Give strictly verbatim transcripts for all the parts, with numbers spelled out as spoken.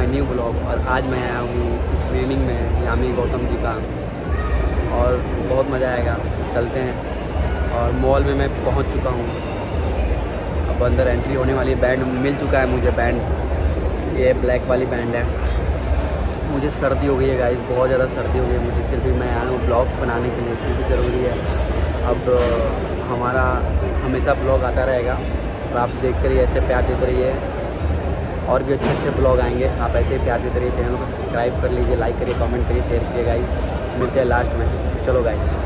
My new blog. और आज मैं आया हूँ स्क्रीनिंग में यामी गौतम जी का और बहुत मज़ा आएगा, चलते हैं। और मॉल में मैं पहुँच चुका हूँ, अब अंदर एंट्री होने वाली है। बैंड मिल चुका है मुझे, बैंड ये ब्लैक वाली बैंड है। मुझे सर्दी हो गई है गाइस, बहुत ज़्यादा सर्दी हो गई है मुझे, फिर भी मैं आया हूँ ब्लॉग बनाने के लिए क्योंकि ज़रूरी है। अब हमारा हमेशा ब्लॉग आता रहेगा और आप देखते रहिए, ऐसे प्यार देते रहिए और भी अच्छे अच्छे ब्लॉग आएंगे। आप ऐसे ही प्यार देते रहिए, चैनल को सब्सक्राइब कर लीजिए, लाइक करिए, कमेंट करिए, शेयर करिए गाइस। मिलते हैं लास्ट में, चलो गाइस।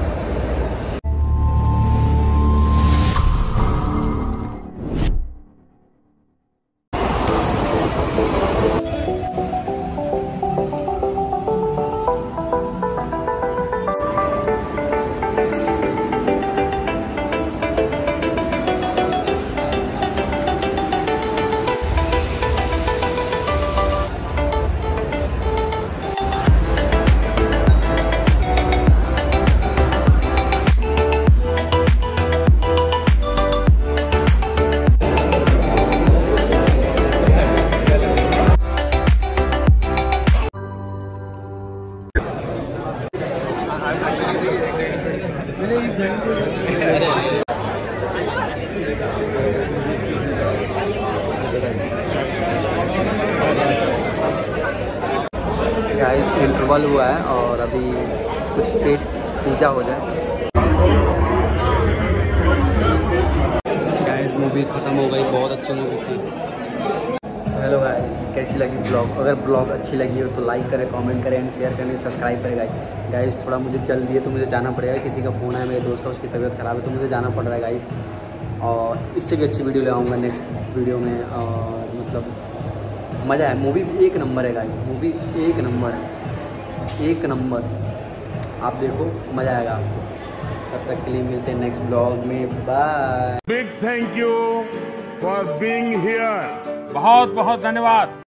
इंटरवल हुआ है और अभी कुछ पेट पूजा हो जाए। गाइस मूवी खत्म हो गई, बहुत अच्छी मूवी थी। हेलो गाइस, कैसी लगी ब्लॉग? अगर ब्लॉग अच्छी लगी हो तो लाइक करें, कमेंट करें एंड शेयर करें, सब्सक्राइब करें गाइस। गाइस थोड़ा मुझे जल्दी है तो मुझे जाना पड़ेगा, किसी का फ़ोन आया मेरे दोस्त का, उसकी तबीयत ख़राब है तो मुझे जाना पड़ रहा है गाइस। और इससे भी अच्छी वीडियो ले आऊँगा नेक्स्ट वीडियो में। और मतलब मज़ा है, मूवी एक नंबर है गाइस, मूवी एक नंबर है, एक नंबर। आप देखो, मज़ा आएगा आपको। तब तक के लिए मिलते हैं नेक्स्ट ब्लॉग में, bye. Big thank you for being here, बहुत बहुत धन्यवाद।